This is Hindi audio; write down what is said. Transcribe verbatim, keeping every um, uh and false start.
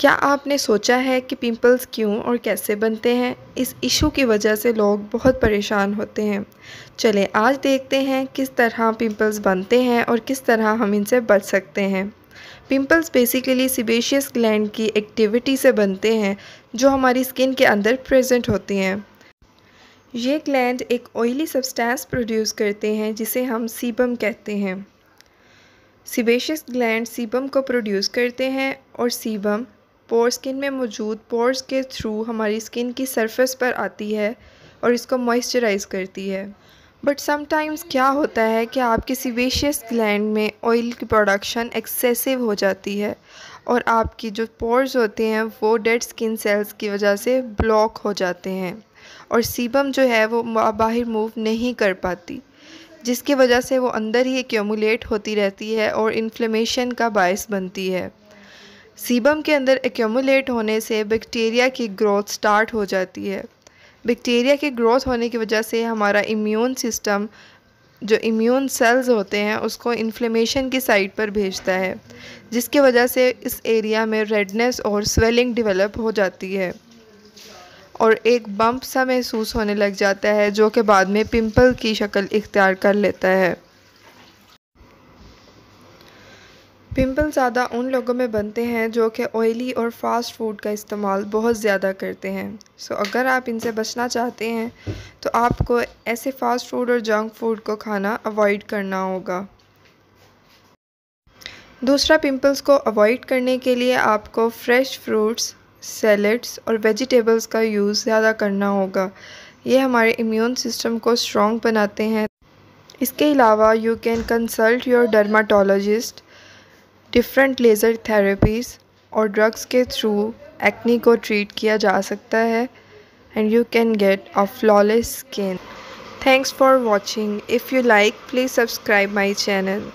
क्या आपने सोचा है कि पिंपल्स क्यों और कैसे बनते हैं? इस इशू की वजह से लोग बहुत परेशान होते हैं। चले आज देखते हैं किस तरह पिंपल्स बनते हैं और किस तरह हम इनसे बच सकते हैं। पिंपल्स बेसिकली सीबेशियस ग्लैंड की एक्टिविटी से बनते हैं जो हमारी स्किन के अंदर प्रेजेंट होती हैं। ये ग्लैंड एक ऑयली सब्सटेंस प्रोड्यूस करते हैं जिसे हम सीबम कहते हैं। सीबेशियस ग्लैंड सीबम को प्रोड्यूस करते हैं और सीबम पोर स्किन में मौजूद पोर्स के थ्रू हमारी स्किन की सरफेस पर आती है और इसको मॉइस्चराइज़ करती है। बट समटाइम्स क्या होता है कि आपके सीबेशियस ग्लैंड में ऑयल की प्रोडक्शन एक्सेसिव हो जाती है और आपकी जो पोर्स होते हैं वो डेड स्किन सेल्स की वजह से ब्लॉक हो जाते हैं और सीबम जो है वो बाहर मूव नहीं कर पाती, जिसकी वजह से वो अंदर ही एक्यूमुलेट होती रहती है और इन्फ्लेमेशन का बायस बनती है। सीबम के अंदर एक्यूमुलेट होने से बैक्टीरिया की ग्रोथ स्टार्ट हो जाती है। बैक्टीरिया की ग्रोथ होने की वजह से हमारा इम्यून सिस्टम जो इम्यून सेल्स होते हैं उसको इन्फ्लेमेशन की साइड पर भेजता है, जिसकी वजह से इस एरिया में रेडनेस और स्वेलिंग डेवलप हो जाती है और एक बम्प सा महसूस होने लग जाता है जो कि बाद में पिंपल की शक्ल इख्तियार कर लेता है। पिंपल ज़्यादा उन लोगों में बनते हैं जो कि ऑयली और फास्ट फूड का इस्तेमाल बहुत ज़्यादा करते हैं। सो अगर आप इनसे बचना चाहते हैं तो आपको ऐसे फ़ास्ट फूड और जंक फूड को खाना अवॉइड करना होगा। दूसरा, पिंपल्स को अवॉइड करने के लिए आपको फ्रेश फ्रूट्स, सैलड्स और वेजिटेबल्स का यूज़ ज़्यादा करना होगा। ये हमारे इम्यून सिस्टम को स्ट्रॉन्ग बनाते हैं। इसके अलावा you can consult your dermatologist. Different laser therapies और ड्रग्स के थ्रू एक्ने को ट्रीट किया जा सकता है and you can get a flawless skin. Thanks for watching. If you like please subscribe my channel.